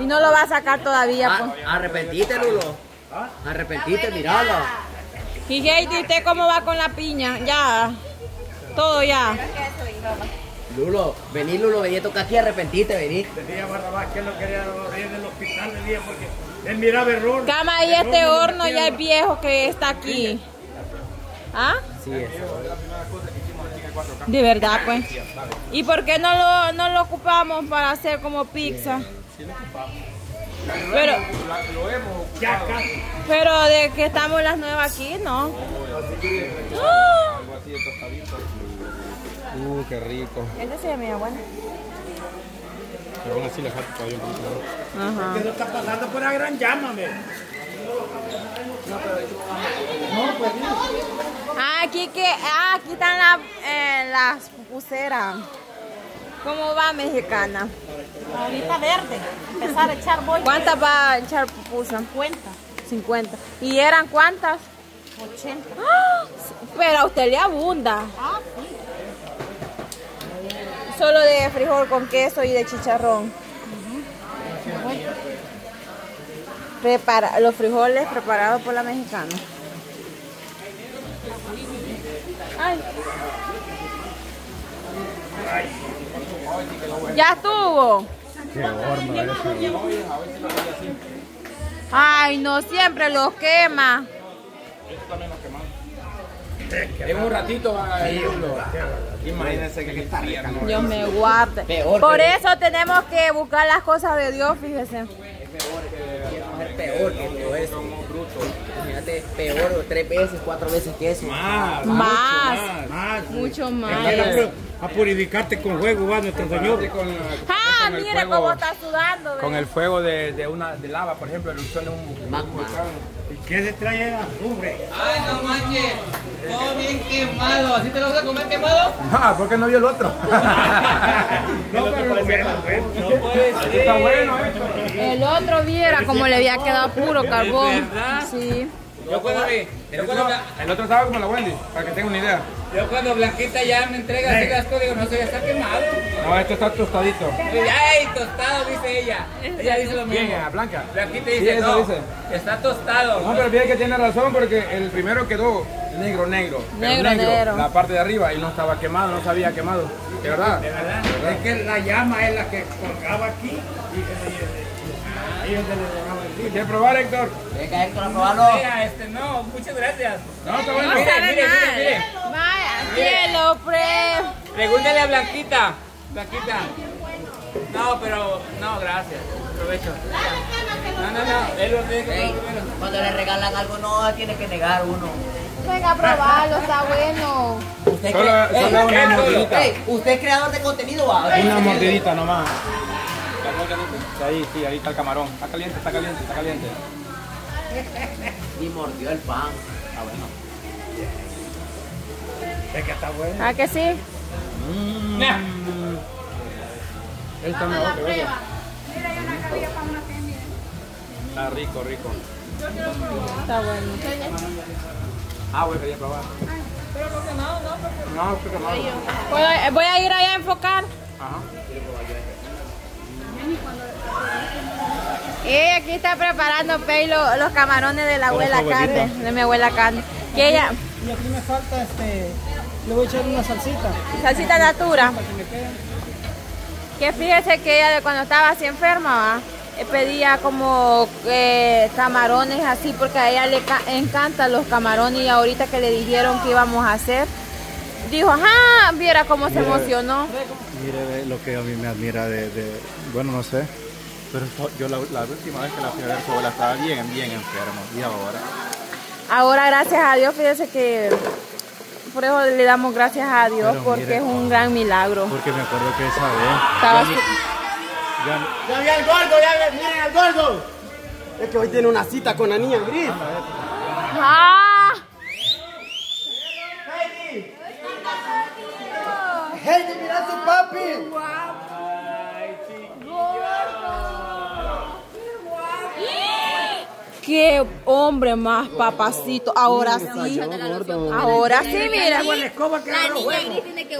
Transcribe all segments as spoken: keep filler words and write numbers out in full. Y no lo va a sacar todavía. Ah, pues. Arrepentite, Lulo. ¿Ah? Arrepentite, mirala. Y Heidy, ¿usted cómo va con la piña? Ya. Todo ya. Lulo, vení, Lulo, vení, toca aquí, arrepentite, vení. Decía Barrabás que él no quería ir del hospital de día porque él miraba error. Cama, ahí este horno ya es viejo que está aquí. ¿Ah? Sí, es. De verdad, pues. ¿Y por qué no lo, no lo ocupamos para hacer como pizza? Sí, lo ocupamos. Pero, lo hemos ocupado. Pero de que estamos las nueve aquí, ¿no? Algo así de tostadito. Uh, qué rico. Este se llama bueno. Pero aún así le falta todavía un poquito. Ajá. ¿Qué no está pasando por la gran llama, me? Ah, aquí que, ah, aquí están la, eh, las pupuseras. ¿Cómo va, mexicana? Ahorita verde. Empezar a echar bolsas. ¿Cuántas va a echar pupusa? cincuenta. cincuenta. ¿Y eran cuántas? ochenta. ¡Ah! Pero a usted le abunda. Ah, sí. Solo de frijol con queso y de chicharrón. Uh-huh. Prepara, los frijoles preparados por la mexicana. Ay. Ya estuvo. Ay, no, siempre los quema. En un ratito van a ir. Imagínense que está rica. Dios me guarde. Por eso tenemos que buscar las cosas de Dios, fíjese. Es peor que eso. Fíjate, peor tres veces, cuatro veces que eso. Más. Más. Mucho más. A purificarte con fuego, va nuestro Señor. Ah, mire cómo está sudando. Con el fuego de una lava, por ejemplo, erupción de un volcán. ¿Qué se trae la lumbre? Ay, no manches, todo bien quemado. ¿Así te lo vas a comer quemado? Ah, ¿por qué no vio el otro? No, pero no puede ser. Está bueno esto. El otro viera como le había quedado puro carbón. Sí. Yo cuando vi, el, el otro estaba como la Wendy, para que tenga una idea. Yo cuando Blanquita ya me entrega así gasto, digo, no sé, ya está quemado. No, esto está tostadito. Ay, tostado, dice ella. Ella dice lo mismo. Bien, a Blanca. Blanquita dice, sí, no, dice. Está tostado. No, pero fíjate que tiene razón porque el primero quedó negro, negro. Negro, negro, negro. La parte de arriba y no estaba quemado, no se había quemado. De verdad. De verdad. De verdad. Es que la llama es la que colgaba aquí y ahí es donde le dejaba. ¿Quieres probar, Héctor? Venga, Héctor, a probarlo. Mira, este, no, muchas gracias. No, está bueno. No sabe nada. Vaya, cielo, prueba. Pregúntale a Blanquita. Blanquita. No, pero, no, gracias. Aprovecho. No, no, no, él lo tiene que probar primero. Cuando le regalan algo, no, tiene que negar uno. Venga a probarlo, está bueno. Usted es creador de contenido, va. Una mordidita nomás. Ahí, sí, ahí está el camarón. Está caliente, está caliente, está caliente. Y mordió el pan. Está bueno. Es que está bueno. ¿Ah, que sí? Mm. Nah. Él está mejor que ella. Mira, hay una cabilla para una que mire. Está rico, rico. Yo quiero probar. Está bueno. Ah, voy a querer probar. Ay, pero porque no, no, porque... No, porque no. Voy a ir allá a enfocar. Ajá. Quiero probar yo esto. Eh, aquí está preparando Pei lo, los camarones de la abuela Carne, de mi abuela Carne. Que ella... Y aquí me falta este, le voy a echar una salsita. Salsita natura. Que fíjese que ella cuando estaba así enferma, ¿va? Pedía como eh, camarones así porque a ella le encantan los camarones y ahorita que le dijeron que íbamos a hacer, dijo, ajá, viera cómo se emocionó. Mire lo que a mí me admira de, de bueno, no sé, pero yo la, la última vez que la fui a ver su abuela estaba bien, bien enferma, y ahora. Ahora, gracias a Dios, fíjese que por eso le damos gracias a Dios, pero porque mire, es un gran milagro. Porque me acuerdo que esa vez. Estaba ya, ya, ya vi al gordo, ya vi, miren al gordo. Es que hoy tiene una cita con la niña gris. Ah. Heidy, mira tu papi. Guapo. Ay, chiquillo. Gordo. Qué guapo. Qué hombre más papacito. Ahora sí. Ahora sí, mira.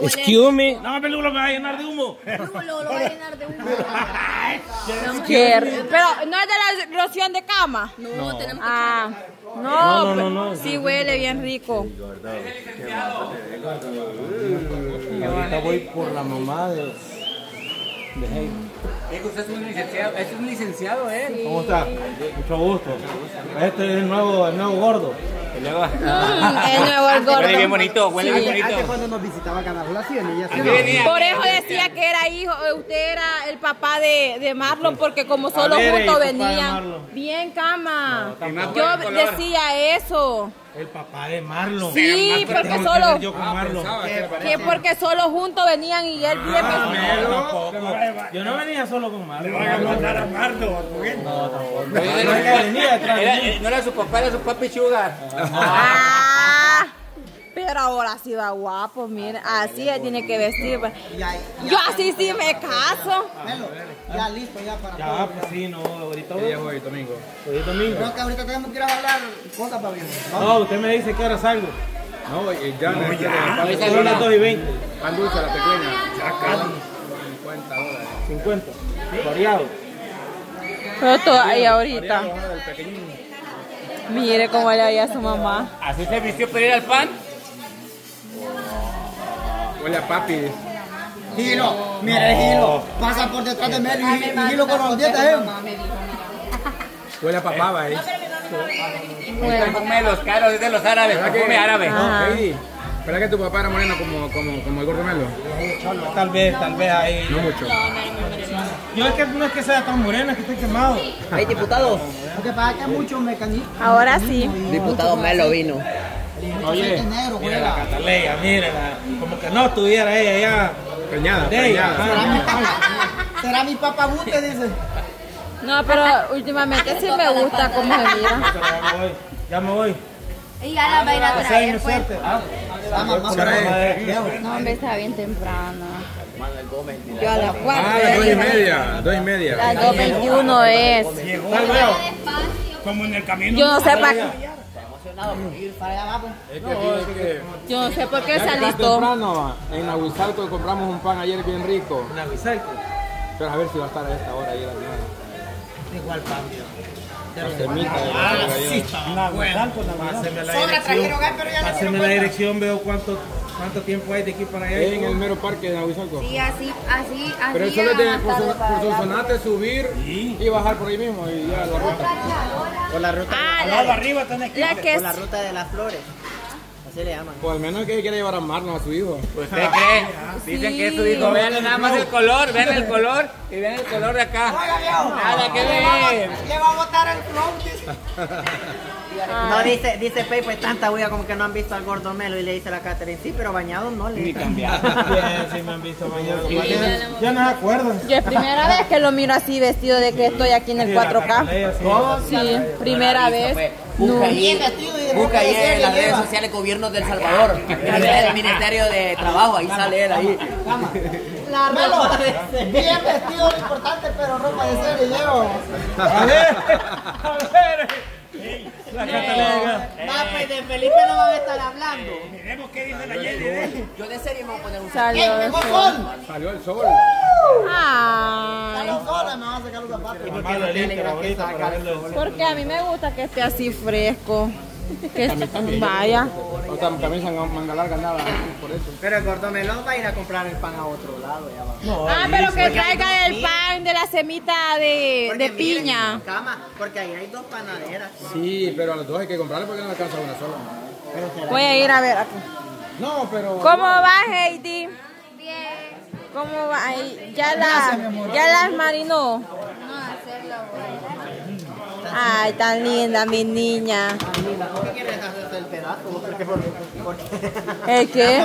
Excuse me. No, Pululo me va a llenar de humo. Pululo lo va a llenar de humo. Pero no es de la loción de cama. No, tenemos que... Ah. No, no, no, no. Sí huele bien rico. Ahorita voy por la mamá de... de Heidy. Es que usted es un licenciado, es un licenciado, ¿eh? Sí. ¿Cómo está? Mucho gusto. Este es el nuevo, el nuevo gordo. El nuevo, mm, el nuevo gordo. Huele bien bonito, huele sí. bien bonito. Antes cuando nos visitaba Canarla, sí, ella se venía. Por eso decía que era hijo, usted era el papá de, de Marlon, porque como solo juntos venían. Bien, cama. No, yo decía eso. El papá de Marlon. Sí, porque solo. Yo con Marlon. Que porque solo juntos venían y él bien. Yo no venía solo con Marlon. Le van a mandar a Marlon. No, tampoco. No era su papá, era su Pappy Sugar. Pero ahora sí va guapo, mira. Así él tiene que vestir. Yo así sí me caso. Ya listo, ya para. Ya, pues sí, no, ahorita voy. Ya voy, domingo. Hoy domingo. No, que ahorita tenemos que ir a hablar cosas para bien. No, usted me dice que ahora salgo. No, ya no. Ya son las dos y veinte. Pan dulce, la pequeña. Ya casi. cincuenta dólares. cincuenta. Variado. Pero todavía ahorita. Mire cómo le había a su mamá. ¿Así se vistió para ir al pan? Hola, papi. Gilo, mira el Gilo. Pasa por detrás de Melo y Gilo con los dientes, ¿eh? Huele a papá, va, ¿eh? Están con melos caros, es de los árabes, come árabe. ¿Verdad que tu papá era moreno como, como, como el gordo Melo? Tal vez, tal vez ahí. No mucho. Yo es que no es que sea tan moreno, es que estoy quemado. Hay diputados. Lo que pasa es que hay muchos mecanismos. Ahora sí. Diputado Melo vino. Oye, mira la Cataleya, mira, como que no estuviera ella ya. Peñada, peñada. Será mi papá bute, dice. No, pero últimamente sí me gusta cómo se mira. Ya me voy. Y ya la va a ir a traer, pues. No, me está bien temprano. Yo a las cuatro. Ah, dos y media, dos y media. Las dos veintiuno es. Como en el camino. Yo no sé para qué. Yo no sé por qué se alistó. En Nahuizalco compramos un pan ayer bien rico. ¿En Nahuizalco? Pero a ver si va a estar a esta hora ayer a la mañana. Igual pan, Pásenme la dirección, veo cuánto cuánto tiempo hay de aquí para allá. En el mero parque de Nahuizalco. Sí, así, así, así. Pero eso es de por Sonsonate subir y bajar por ahí mismo y ya la ruta. O la ruta ah, de la, la, arriba, la, que o la ruta de las flores. Así le llaman. Pues al menos que quiere llevar a Marlon a su hijo. ¿Usted cree? Sí. Dicen que es su hijo. Vean nada más el color, vean el color y vean el color de acá. Oiga, viejo. Nada que ver. Le va a botar el flow. No, dice, dice Pepe, pues tanta bulla como que no han visto al gordo Melo. Y le dice a la Catherine, sí, pero bañado no le. Ni cambiado. Sí, sí me han visto bañado. Sí, ya no me acuerdo. Yo es primera vez que lo miro así vestido de que estoy aquí en el cuatro K. Sí, sí primera vez. Busca ahí en las redes sociales gobiernos del Salvador. El Ministerio de Trabajo, ahí sale él, ahí. La ropa de bien vestido lo importante, pero ropa de serie, Diego. A ver, a ver. La Catalina. Papá, de Felipe no van a estar hablando. Miremos qué dice la Jenny. Yo de serie me voy a poner un saludo. Salió el sol. Salió el sol, me van a sacar los zapatos. Porque a mí me gusta que esté así fresco. Que vaya. O sea, camisa manga larga, nada. Pero el gordo Melón va a ir a comprar el pan a otro lado. Ah, pero que traiga el pan de la semita de piña. Porque ahí hay dos panaderas. Sí, pero a los dos hay que comprarle porque no alcanza una sola. Voy a ir a ver aquí. No, pero... ¿Cómo va, Heidy? Bien. ¿Cómo va? ¿Ya las marinó? No, hacerlo. Ay, tan linda mi niña. ¿Por qué quieres hacerte el pedazo? ¿Por qué? ¿El qué?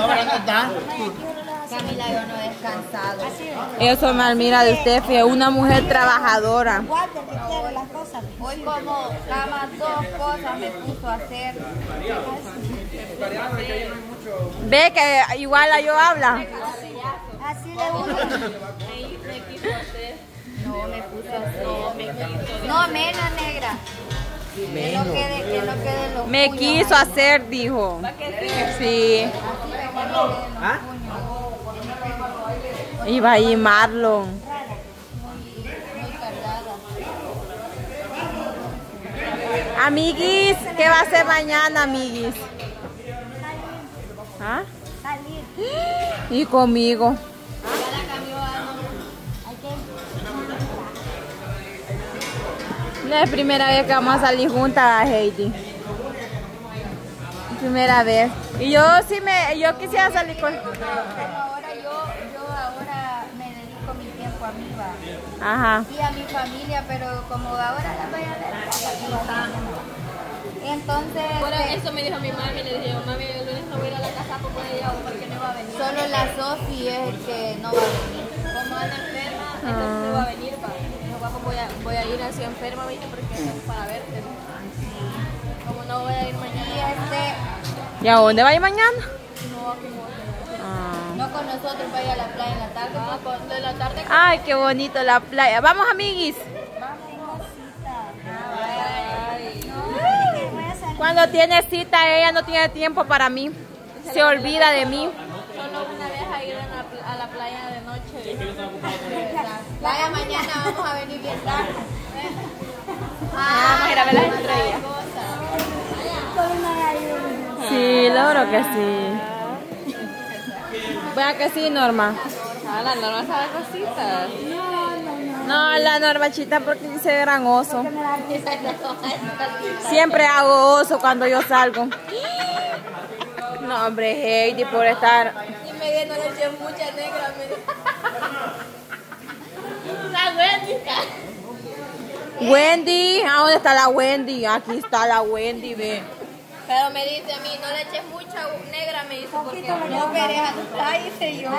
Camila, yo no he descansado. Eso me admira de usted, que es una mujer trabajadora. Hoy como nada más dos cosas me puso a hacer. Ve que igual a yo habla. Así le gusta. No, me puso así. No, menos negra. Que no quede, que no quede los me puños, quiso hacer, dijo. Sí. ¿Ah? Iba ahí Marlon. Amiguis, ¿qué va a hacer mañana, amiguis? ¿Ah? Y conmigo. No es primera vez que vamos a salir juntas, Heidy. Primera vez. Y yo sí me, yo quisiera salir con. Pero ahora yo, yo ahora me dedico mi tiempo a mí, va. Ajá. Y a mi familia, pero como ahora la voy a ver. Entonces. Bueno, eso me dijo mi mami, le dije, mami, el lunes no voy a ir a la casa porque ella, porque no va a venir. Solo la Sofi es el que no va a venir. Como anda enferma, entonces no va a venir, va. Voy a, voy a ir así enferma, ¿viste? Porque es para verte. Como no voy a ir mañana. ¿Y, este... ¿Y a dónde va a ir mañana? No, aquí no. Ah. No con nosotros, va a ir a la playa en la tarde. Ah, con... de la tarde con... Ay, qué bonito la playa. Vamos, amiguis. Vamos, cita. No, no, cuando tiene cita, ella no tiene tiempo para mí. Se, se olvida de mí. Solo una vez a ir a la, a la playa de noche. Vaya, mañana vamos a venir bien tarde. Ah, vamos a ir a ver las estrellas. Sí, logro que sí. Vea que sí, Norma. Ah, la Norma sabe cositas. No, no, no. No, la Norma chita porque dice gran oso. Siempre hago oso cuando yo salgo. No, hombre, Heidy, por estar... Y me dieron el che mucha negra, Wendy, ¿a dónde está la Wendy? Aquí está la Wendy, ve. Pero me dice a mí, no le eches mucha negra, me dice, porque no veré a tu país y yo.